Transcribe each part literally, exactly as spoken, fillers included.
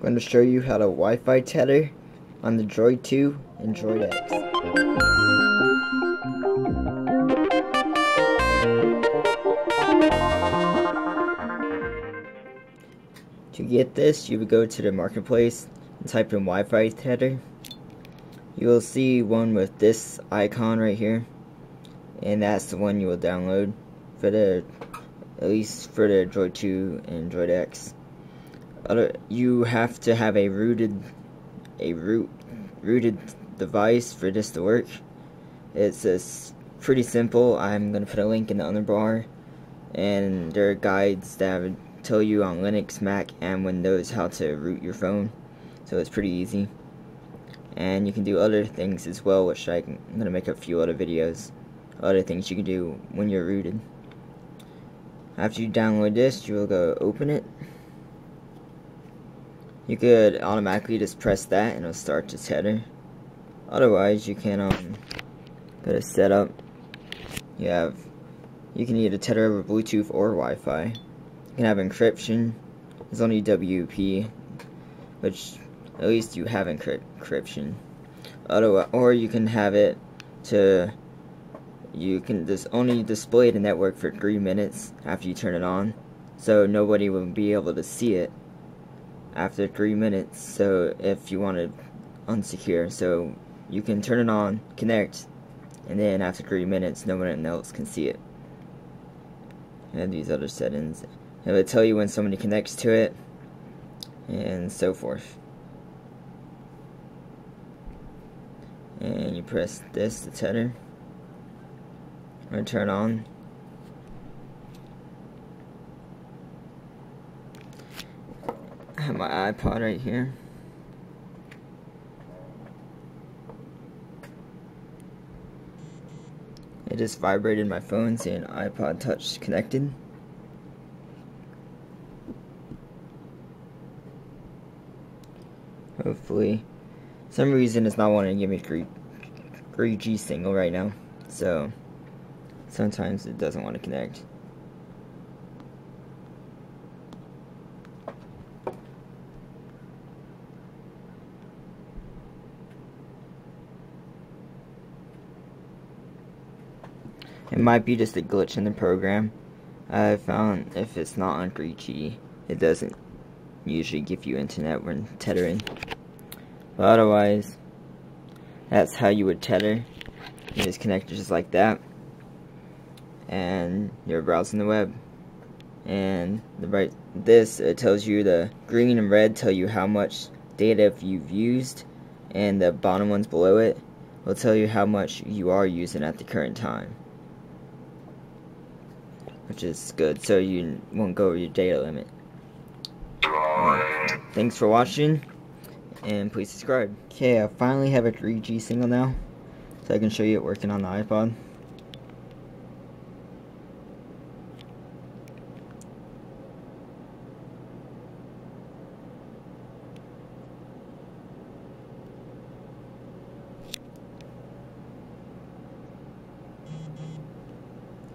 I'm going to show you how to Wi-Fi tether on the Droid two and Droid X. To get this, you would go to the marketplace and type in Wi-Fi tether. You will see one with this icon right here, and that's the one you will download for the, at least for the Droid two and Droid X. Other, you have to have a rooted, a root, rooted device for this to work. It's just pretty simple. I'm gonna put a link in the under bar, and there are guides that would tell you on Linux, Mac, and Windows how to root your phone. So it's pretty easy, and you can do other things as well, which I can, I'm gonna make a few other videos. Other things you can do when you're rooted. After you download this, you will go open it. You could automatically just press that and it'll start the tether. Otherwise, you can um, go to setup. You have you can either tether over Bluetooth or Wi-Fi. You can have encryption. There's only W P A, which at least you have encrypt encryption. Otherwise, or you can have it to. You can just only display the network for three minutes after you turn it on, so nobody will be able to see it after three minutes. So if you want to unsecure, so you can turn it on, connect, and then after three minutes, no one else can see it. And these other settings, it will tell you when somebody connects to it, and so forth. And you press this to tether. I'm going to turn on, I have my iPod right here, it just vibrated my phone saying iPod touch connected. Hopefully, for some reason it's not wanting to give me three G signal right now, so sometimes it doesn't want to connect. It might be just a glitch in the program. I found if it's not on three G, it doesn't usually give you internet when tethering. But otherwise, that's how you would tether. You just connect it just like that. And you're browsing the web, and the right this it tells you, the green and red tell you how much data you've used, and the bottom ones below it will tell you how much you are using at the current time, which is good, so you won't go over your data limit. Right. Thanks for watching, and please subscribe. Okay, I finally have a three G signal now, so I can show you it working on the iPod.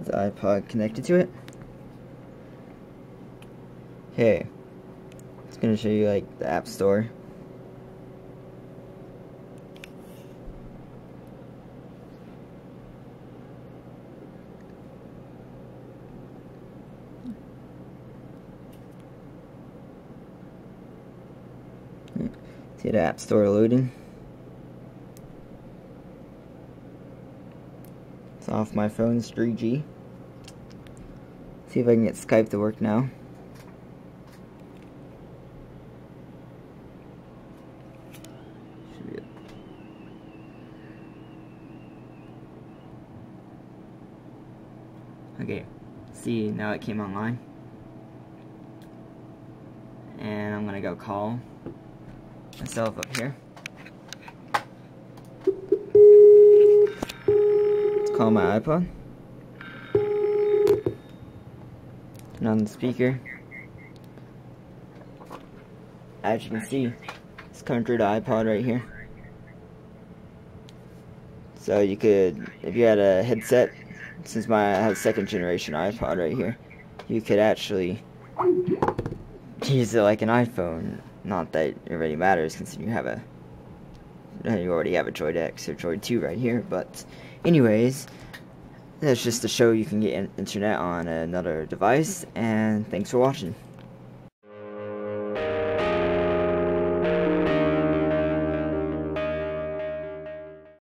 The iPod connected to it. Okay, it's gonna show you like the App Store. See the App Store loading. It's off my phone's three G. See if I can get Skype to work now. Should be good. Okay, see, now it came online. And I'm gonna go call myself up here. Let's call my iPod. Turn on the speaker. As you can see, it's coming through the iPod right here. So you could, if you had a headset, since my I have second generation iPod right here, you could actually use it like an iPhone Not that it really matters, considering you have a you already have a Droid X or Droid two right here. But anyways, that's just to show you can get internet on another device. And thanks for watching.